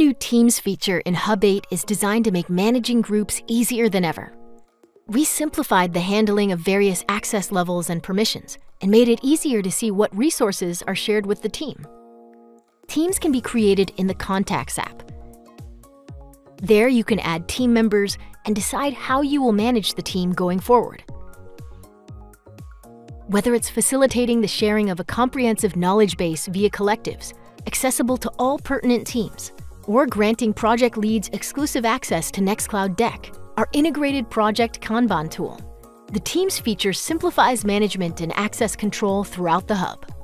new Teams feature in Hub 8 is designed to make managing groups easier than ever. We simplified the handling of various access levels and permissions and made it easier to see what resources are shared with the team. Teams can be created in the Contacts app. There you can add team members and decide how you will manage the team going forward. Whether it's facilitating the sharing of a comprehensive knowledge base via Collectives, accessible to all pertinent teams, or granting project leads exclusive access to Nextcloud Deck, our integrated project Kanban tool, the Teams feature simplifies management and access control throughout the hub.